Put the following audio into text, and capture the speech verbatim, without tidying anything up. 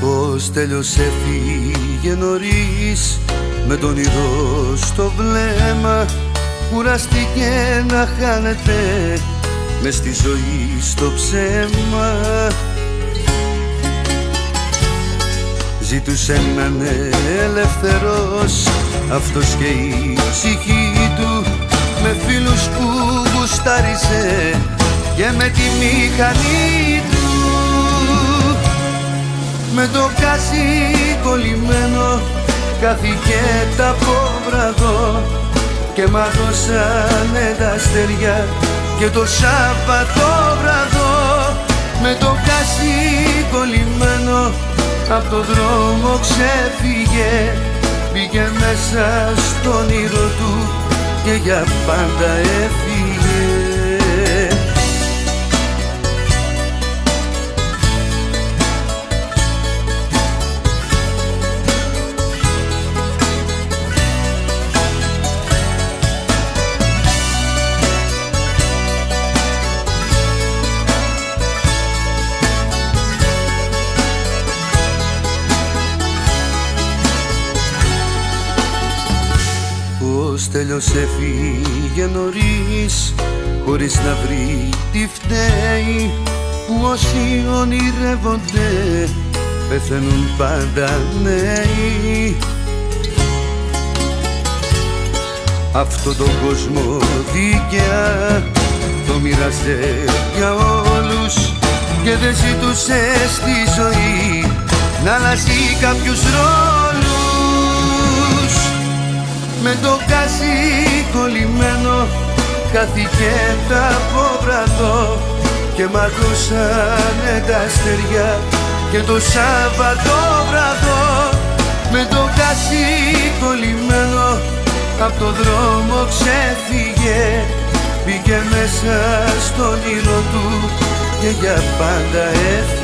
Ο Στέλιος έφυγε νωρίς με τον ήρω στο βλέμμα. Κουραστήκε να χάνεται μες στη ζωή στο ψέμα. Ζήτουσε να είναι ελεύθερος αυτός και η ψυχή του, με φίλους που γουστάριζε και με τη μηχανή του. Με το κάσι κολλημένο κάθηκε τ' απόβραδο και μάτωσανε τα αστέρια και το Σαββατόβραδο. Με το κάσι κολλημένο απ' το δρόμο ξέφυγε, μπήκε μέσα στον όνειρο του και για πάντα έφυγε. Ο Στέλιος έφυγε νωρίς χωρίς να βρει τι φταίει, που όσοι ονειρεύονται πεθαίνουν πάντα νέοι. Αυτόν τον κόσμο δίκαια το μοίραζε για όλους και δεν ζητούσε στη ζωή να αλλάζει κάποιους ρόλους. Με το κάσι κολλημένο κάθηκε τ' απόβραδο και μάτωσανε τα αστεριά και το Σαββατόβραδο. Με το κάσι κολλημένο απ' το δρόμο ξέφυγε, μπήκε μέσα στον όνειρο του και για πάντα έφυγε.